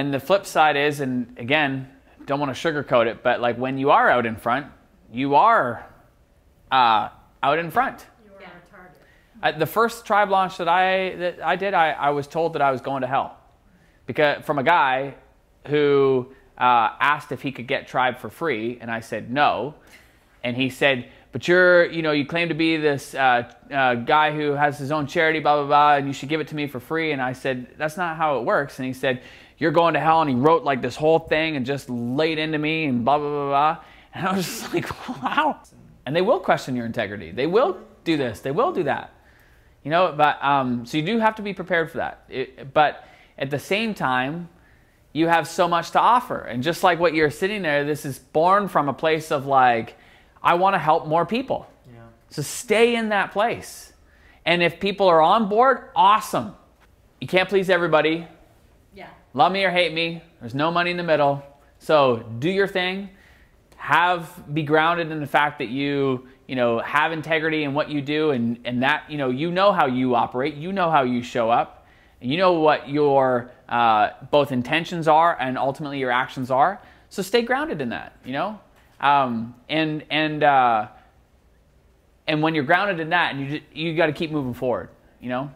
And the flip side is, and again, don't want to sugarcoat it, but like when you are out in front, you are out in front. You are a target. At the first tribe launch that I did, I was told that I was going to hell, because from a guy who asked if he could get tribe for free, and I said no, and he said, but you're, you know, you claim to be this guy who has his own charity, blah, blah, blah, and you should give it to me for free. And I said, that's not how it works. And he said, you're going to hell. And he wrote like this whole thing and just laid into me and blah, blah, blah, blah. And I was just like, wow. And they will question your integrity. They will do this. They will do that. You know, but so you do have to be prepared for that. But at the same time, you have so much to offer. And just like what you're sitting there, this is born from a place of like, I want to help more people. Yeah. So stay in that place. And if people are on board, awesome. You can't please everybody. Yeah. Love me or hate me. There's no money in the middle. So do your thing. Be grounded in the fact that you know, have integrity in what you do, and that, you know how you operate, you know how you show up, and you know what your both intentions are and ultimately your actions are. So stay grounded in that, you know? And when you're grounded in that, you got to keep moving forward, you know?